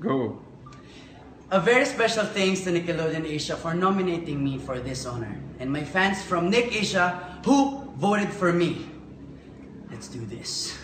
Go. A very special thanks to Nickelodeon Asia for nominating me for this honor, and my fans from Nick Asia who voted for me. Let's do this.